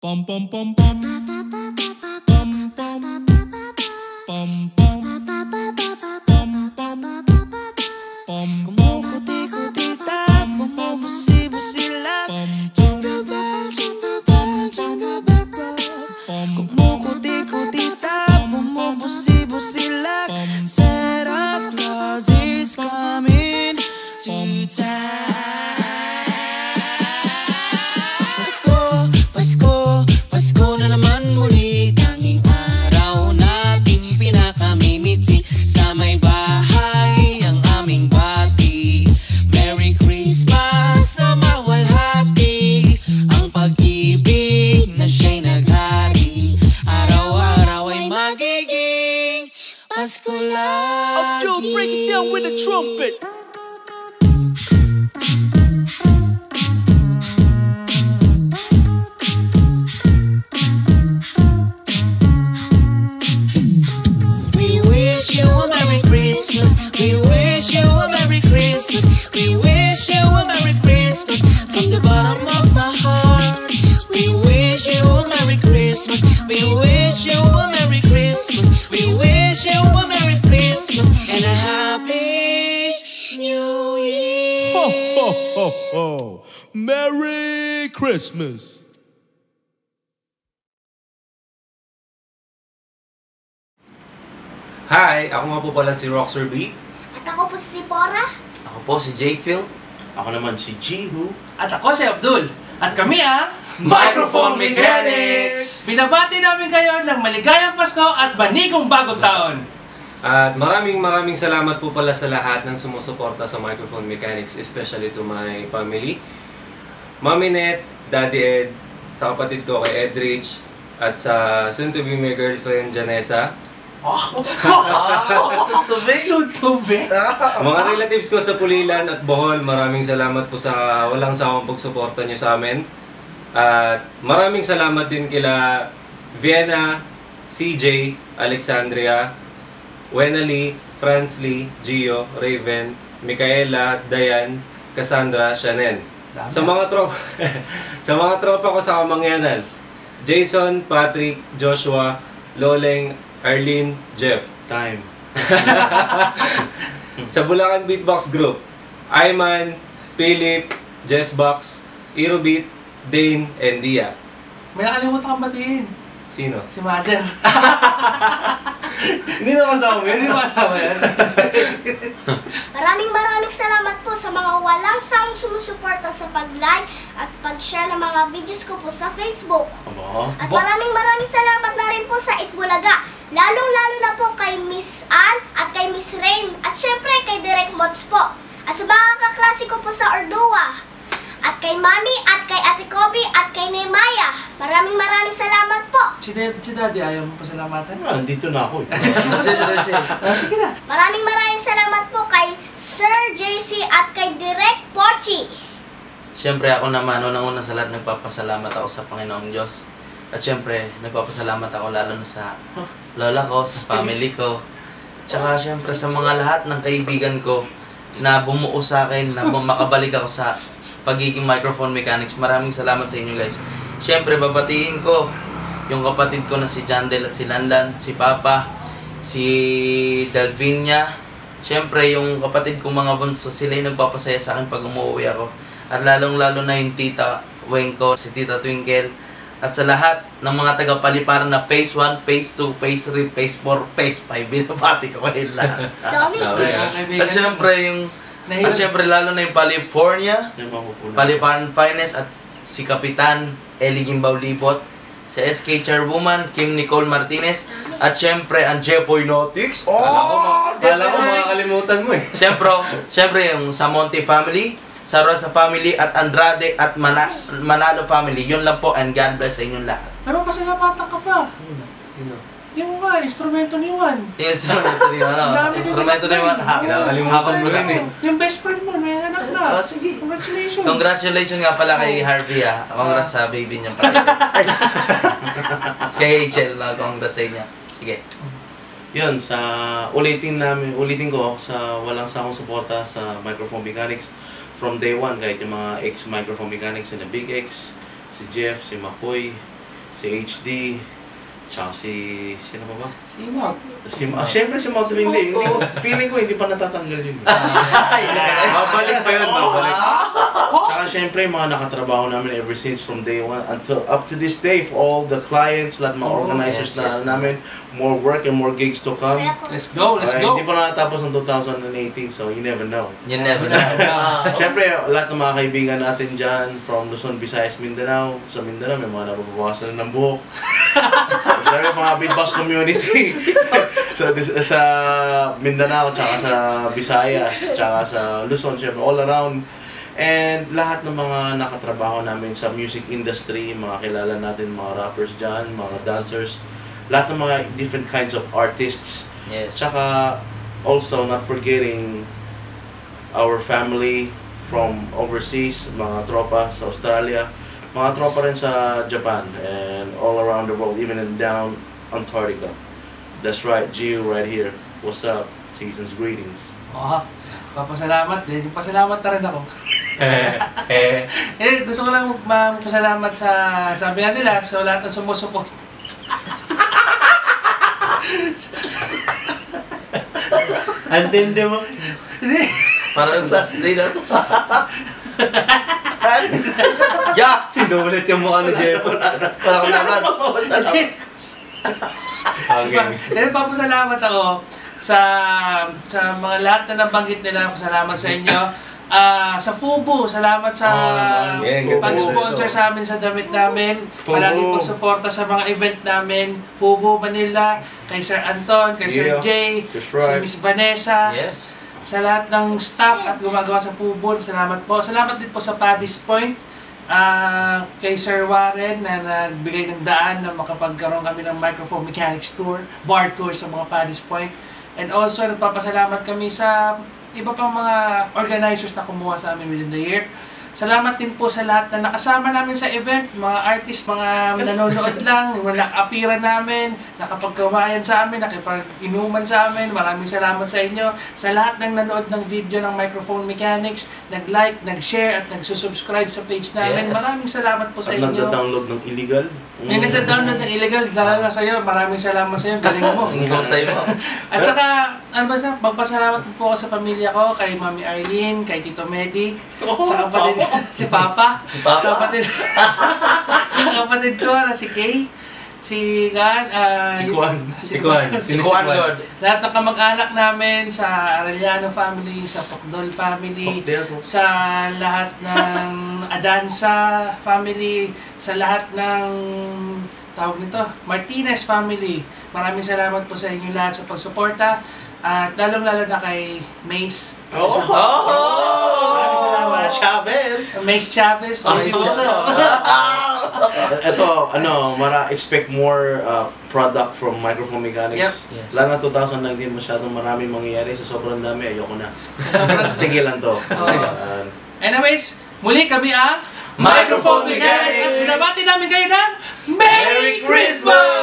Pom pom pom pom pom pom pom pom pom pom como cutita pom pom si busila jungle bell jungle bell jungle bell como cutita pom pom si busila Santa Claus is coming to town. Abdul, break it down with a trumpet. We wish you a Merry Christmas. We wish you a Merry Christmas. We wish you a Merry Christmas from the bottom of my heart. We wish you a Merry Christmas. We wish you a Merry Christmas. We wish you a Merry Christmas and a Happy New Year. Ho, ho, ho, ho. Merry Christmas. Hi, ako nga po pala si Roxer B. At ako po si Bora. Ako po si Jay Phil. Ako naman si Jihoo. At ako si Abdul. At kami Microphone Mechanics! Binabati namin kayo ng maligayang Pasko at banigong bagong taon! At maraming salamat po pala sa lahat ng sumusuporta sa Microphone Mechanics, especially to my family. Mommy Net, Daddy Ed, sa kapatid ko kay Edridge, at sa soon-to-be my girlfriend, Janessa. Soon-to-be? Mga relatives ko sa Pulilan at Bohol, maraming salamat po sa walang sawang pagsuporta nyo sa amin. At maraming salamat din kila Vienna, CJ, Alexandria, Wena Lee, Franz Lee, Gio, Raven, Mikaela, Diane, Cassandra, Shanen. Sa mga tropa ko sa Kamangyanan, Jason, Patrick, Joshua, Loleng, Arlene, Jeff. Time. Sa Bulacan Beatbox Group, Ayman, Philip, Jessbox, Irobeat, Dane and Dia. May nakalimutan kang batiin. Sino? Si Mother. Hindi na kasama yan. Hindi na kasama yan. Maraming salamat po sa mga walang sawang sumusuporta sa pag-like at pag-share ng mga videos ko po sa Facebook. At maraming salamat na rin po sa Itbulaga. Lalong-lalo na po kay Miss Ann at kay Miss Rain at syempre kay Direct Mods po. At sa mga kaklase ko po sa Ordua. At kay Mami, at kay Ate Kobe, at kay Nemaya. Maraming salamat po. Si Daddy, ayaw mo pasalamatan? Nandito na ako. Maraming salamat po kay Sir JC at kay Direct Pochi. Siyempre ako naman, unang-una sa lahat, nagpapasalamat ako sa Panginoong Diyos. At siyempre, nagpapasalamat ako lalo na sa lola ko, sa family ko. Tsaka siyempre sa mga lahat ng kaibigan ko na bumuo sa akin, na makabalik ako sa pagiging Microphone Mechanics. Maraming salamat sa inyo, guys. Siyempre, babatiin ko yung kapatid ko na si Jandel at si Lanlan, si Papa, si Dalvinia. Siyempre, yung kapatid ko mga bunso, sila yung nagpapasaya sa akin pag umuwi ako. At lalong-lalo na yung Tita Wenko, si Tita Twinkle, at sa lahat ng mga tagapaliparan na Phase 1, Phase 2, Phase 3, Phase 4, Phase 5, binabati ko kayo lahat. At syempre, lalo na yung California, Paliparan Finance, at si Kapitan Eli Gimbaw Libot, si SK Chairwoman, Kim Nicole Martinez, at syempre, ang Jepoy Nautics. Kala ko makakalimutan mo eh. Syempre, yung sa Monte Family, sa Rosa Family, at Andrade at Manalo Family. Yun lang po, and God bless sa inyong lahat. Pero pasalamatan ka pa. Yung nga, instrumento ni Juan. Instrumento ni Juan, instrumento ni Juan. Nakakalimutan mo rin eh. Yung best friend mo, may anak na. Sige, congratulations. Congratulations nga pala kay Harvey ha. Congrats sa baby niya. Kay Rachel na, congrats sa inya. Sige. Yun, sa ulitin ko sa walang sakong suporta sa Microphone Mechanics. From day one, kahit yung mga ex-Microphone Mechanics na Big X, si Jeff, si Makoy, si HD, tsaka si... sino pa ba? Si Mac. Si Mac. Siyempre si Mac sabi hindi. Feeling ko hindi pa natatanggal yun. Babalik pa yun, babalik. Tsaka siyempre yung mga nakatrabaho namin ever since from day one until up to this day for all the clients, lahat mga organizers na namin, more work and more gigs to come. Let's go, let's go! Hindi pa natapos ng 2018, so you never know. You never know. Siyempre, lahat ng mga kaibigan natin dyan from Luzon, Visayas, Mindanao. Sa Mindanao, may mga nababawasan ng buhok. Sabi mga beatbox community sa Mindanao, tsaka sa Visayas, tsaka sa Luzon, syempre all around. And lahat ng mga nakatrabaho namin sa music industry, mga kilala natin, mga rappers dyan, mga dancers, lahat ng mga different kinds of artists. Yes. Tsaka also not forgetting our family from overseas, mga tropa sa Australia, mga tropa rin sa Japan and all around the world, even in down Antarctica. That's right, Gio right here. What's up? Season's greetings. Oh, papasalamat din. Pasalamat na rin ako. Gusto ko lang magpasalamat sa sabi nga nila, so lahat ng sumusuport. Antindi mo? Parang last day na to. Ya! Sinulit yung mukha ni Jeff. Wala ko naman. Dahil papasalamat ako sa mga lahat na nabanggit nila. Pasalamat sa inyo. Sa FUBU, salamat sa pag-sponsor sa amin sa damit namin. Palaging pagsuporta sa mga event namin. FUBU Manila, kay Sir Anton, kay Sir Jay, si Miss Vanessa. Yes. Sa lahat ng staff at gumagawa sa FUBON, salamat po. Salamat din po sa Paddy's Point, kay Sir Warren na nagbigay ng daan na makapagkaroon kami ng Microphone Mechanics Tour, bar tour sa mga Paddy's Point. And also, nagpapasalamat kami sa iba pang mga organizers na kumuha sa amin within the year. Salamat din po sa lahat na nakasama namin sa event, mga artist, mga nanonood lang, nakapira namin, nakapagkawayan sa amin, nakipag-inuman sa amin. Maraming salamat sa inyo. Sa lahat ng nanood ng video ng Microphone Mechanics, nag-like, nag-share, at nagsusubscribe sa page namin. Yes. Maraming salamat po sa inyo. At nagda-download ng illegal. May nagda-download ng illegal, lalo na sa'yo. Maraming salamat sa'yo. Galing mo. At saka, ano ba siya? Magpasalamat po ako sa pamilya ko, kay Mami Arlene, kay Tito Medic, sa kapatid si Papa, kapatid ko na si Kay, si Juan. Lahat ng kamag-anak namin sa Arellano family, sa Pokdol family, sa lahat ng Adansa family, sa lahat ng tawag nito, Martinez family. Maraming salamat po sa inyo lahat sa pagsuporta. At lalong-lalo na kay Mace. Mace Chavez. Ito, ano, expect more product from Microphone Mechanics. Lalo na 2019, masyadong maraming mangyayari. So sobrang dami, ayoko na. Tigilan to. Anyways, muli kami ang Microphone Mechanics. Sinabati namin kayo ng Merry Christmas!